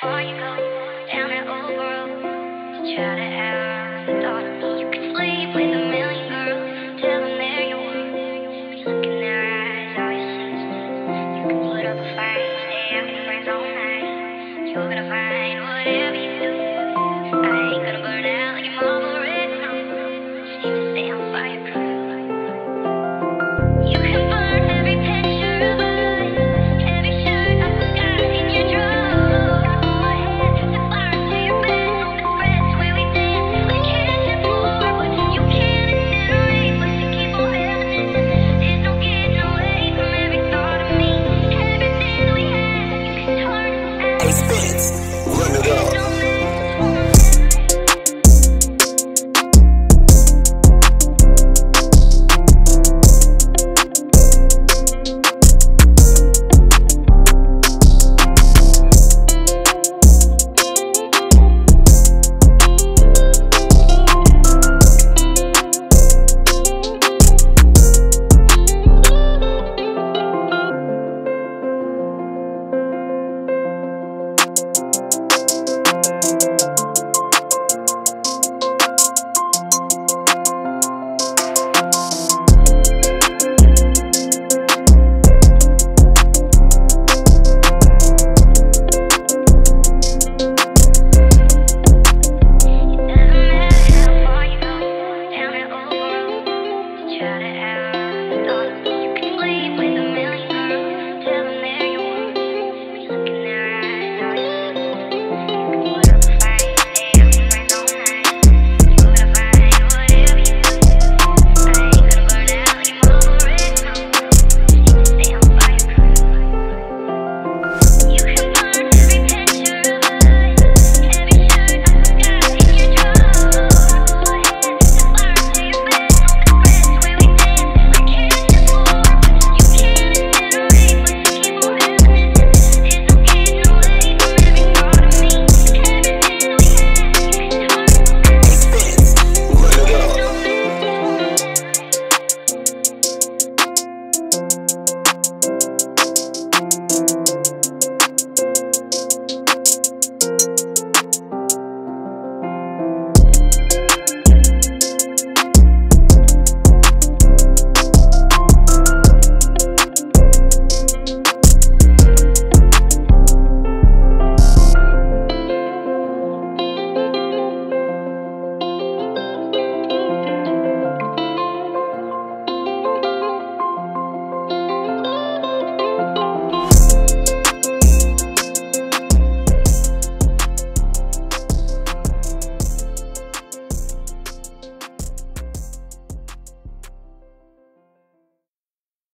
Before you go down that old road to try to have the thought of me, you could sleep with a million girls, tell them they're your world. If you look in their eyes, all you see is this. You can put up a fight, stay out with your friends all night. You're gonna find whatever you do. I ain't gonna burn out like your mama red. No, just need to stay on fireproof. You can burn every picture of us, every shirt I took out in your drawers. Run it up.